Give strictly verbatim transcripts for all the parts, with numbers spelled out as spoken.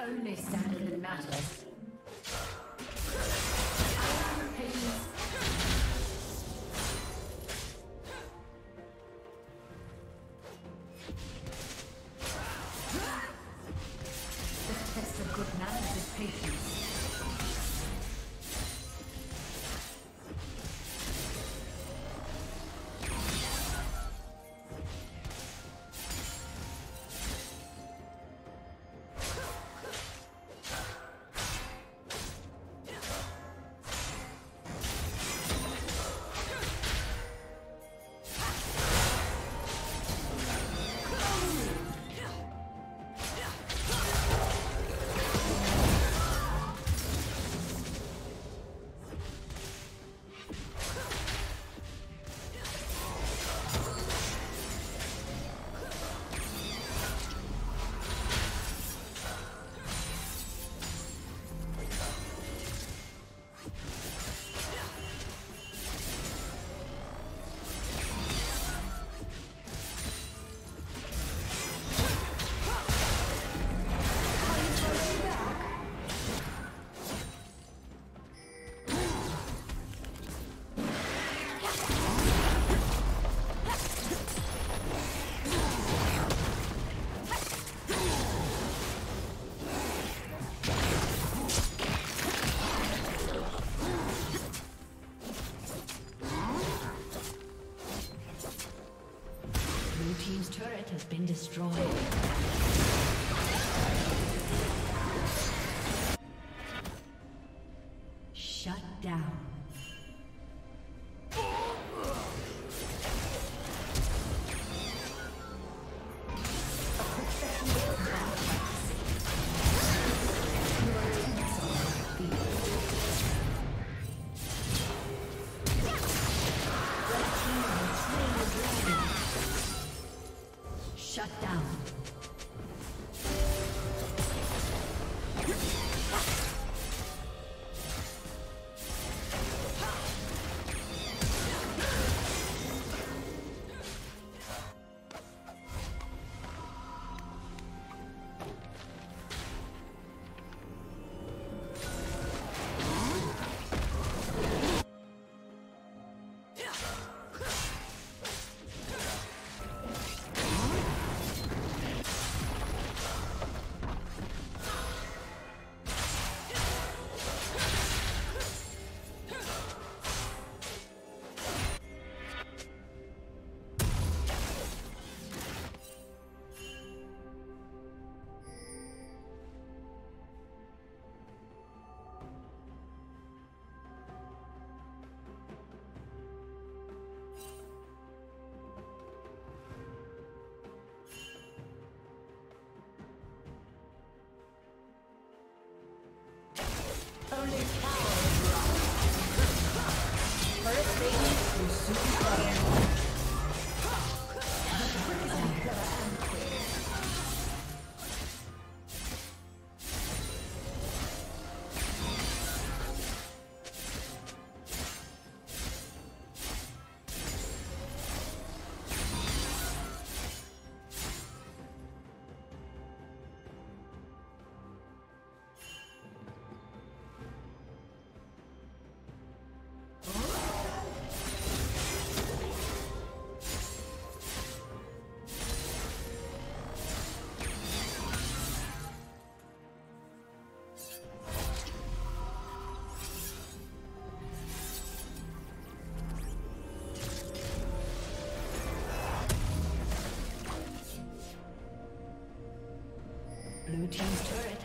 Only standard that matters. Been destroyed. Shut down. Blue team's turret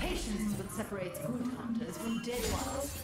Patience would separate good hunters from dead ones.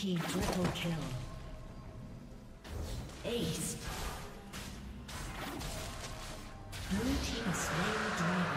Triple kill. Ace. Blue team has slain the dragon.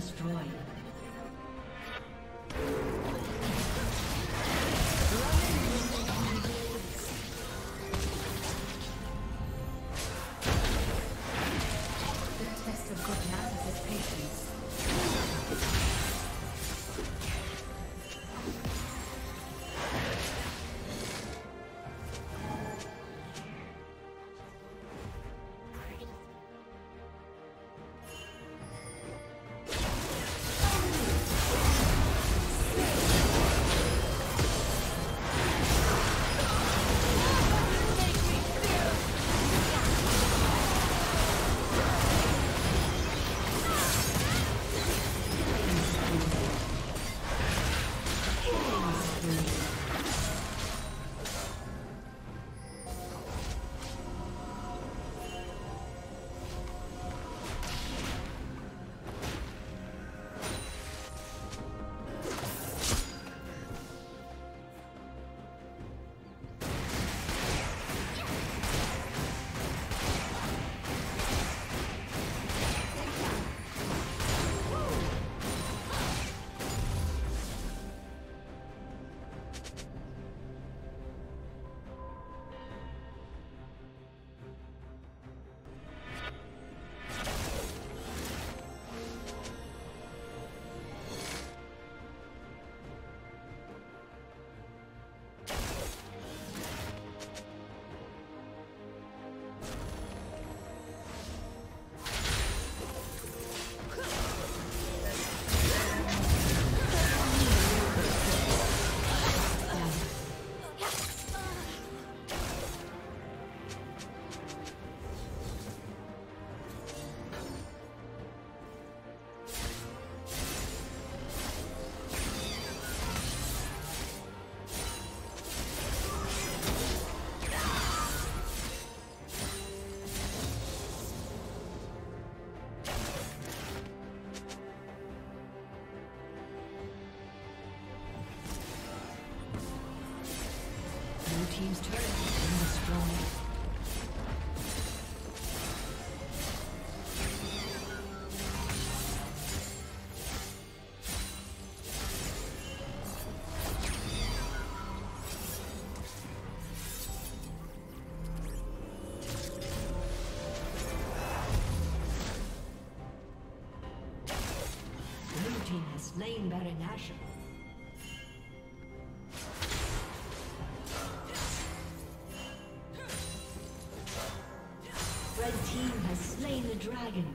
destroyed. Team's turret has been destroyed. The blue team has slain Baron Nashor. Dragon.